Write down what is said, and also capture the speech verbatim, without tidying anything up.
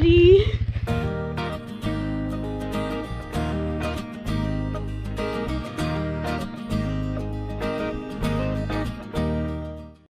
Daddy.